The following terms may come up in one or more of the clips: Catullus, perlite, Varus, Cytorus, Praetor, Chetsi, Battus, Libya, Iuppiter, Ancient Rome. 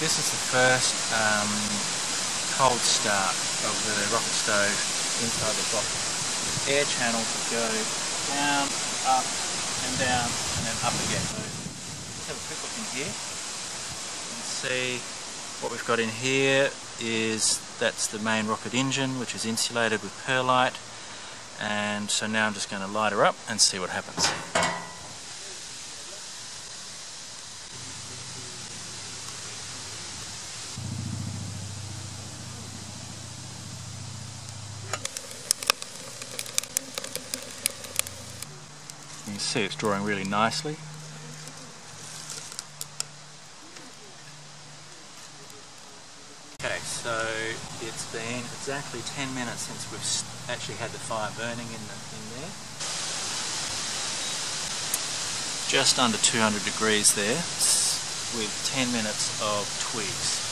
This is the first cold start of the rocket stove inside the block. Air channels go down and then up again. Let's have a quick look in here and see what we've got in here. Is that's the main rocket engine, which is insulated with perlite, and so now I'm just going to light her up and see what happens. You can see it's drawing really nicely. So it's been exactly 10 minutes since we've actually had the fire burning in there. Just under 200 degrees there, with 10 minutes of twigs.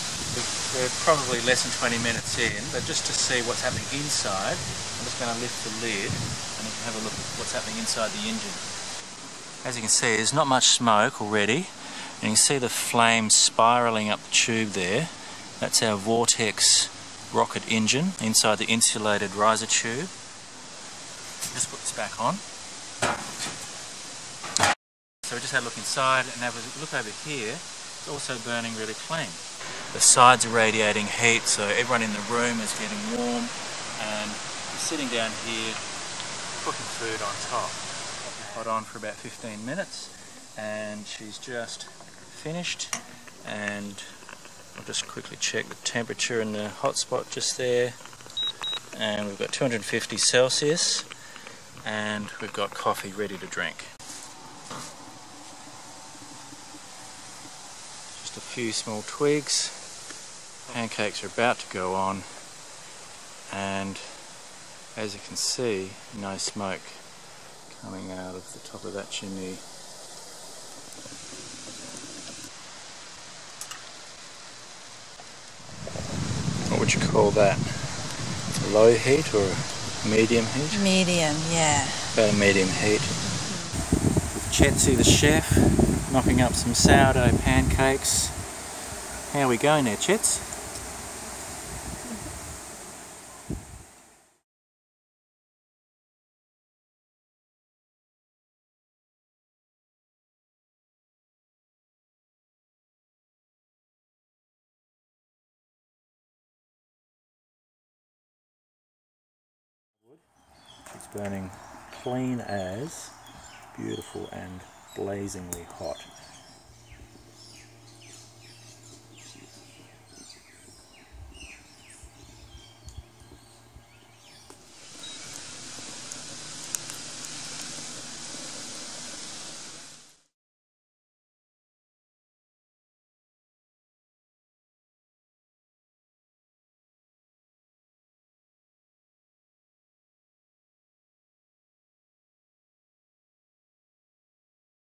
We're probably less than 20 minutes in, but just to see what's happening inside, I'm just going to lift the lid and you can have a look at what's happening inside the engine. As you can see, there's not much smoke already, and you can see the flame spiralling up the tube there. That's our vortex rocket engine inside the insulated riser tube. Just put this back on. So we just had a look inside, and have a look over here. It's also burning really clean. The sides are radiating heat, so everyone in the room is getting warm, and we're sitting down here cooking food on top. We've got on for about 15 minutes, and she's just finished. And I'll just quickly check the temperature in the hotspot just there, and we've got 250 Celsius, and we've got coffee ready to drink. Just a few small twigs. Pancakes are about to go on, and as you can see, no smoke coming out of the top of that chimney. What would you call that? A low heat or a medium heat? Medium, yeah. About a medium heat. With Chetsi the chef mopping up some sourdough pancakes. How are we going there, Chets? It's burning clean as, beautiful and blazingly hot.